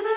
Like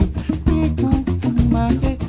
let me go.